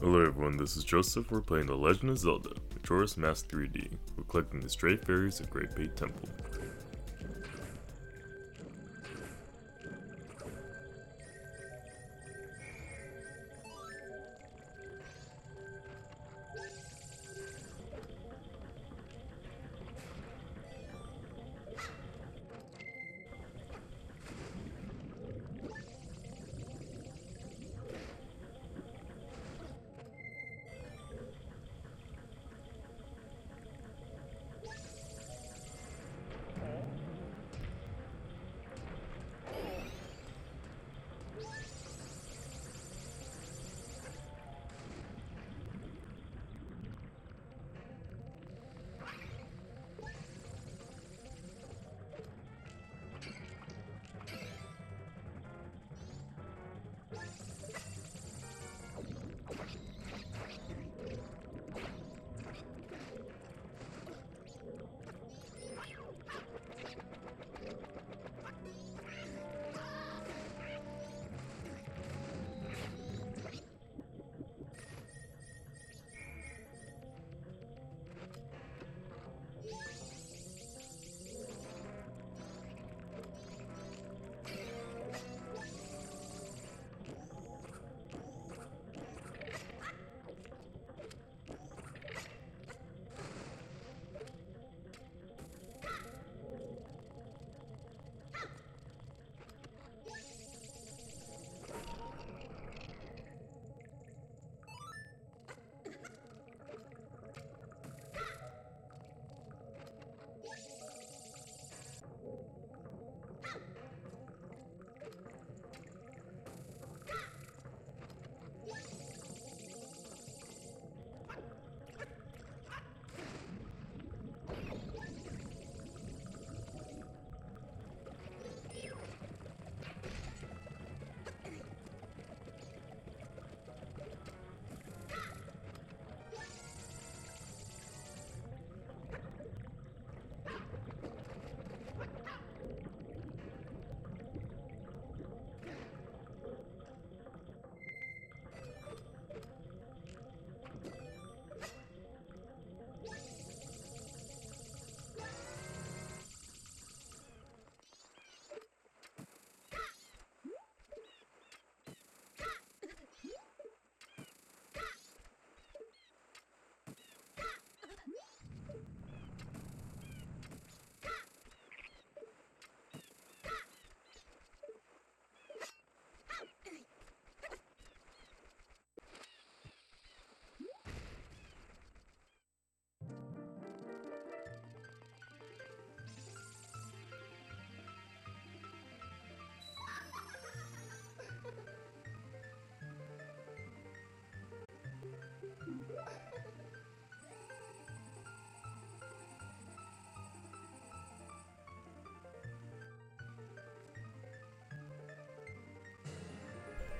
Hello everyone, this is Joseph. We're playing The Legend of Zelda, Majora's Mask 3D. We're collecting the Stray Fairies of Great Bay Temple.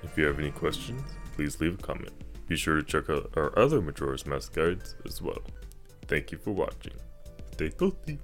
If you have any questions, please leave a comment. Be sure to check out our other Majora's Mask guides as well. Thank you for watching. Stay healthy!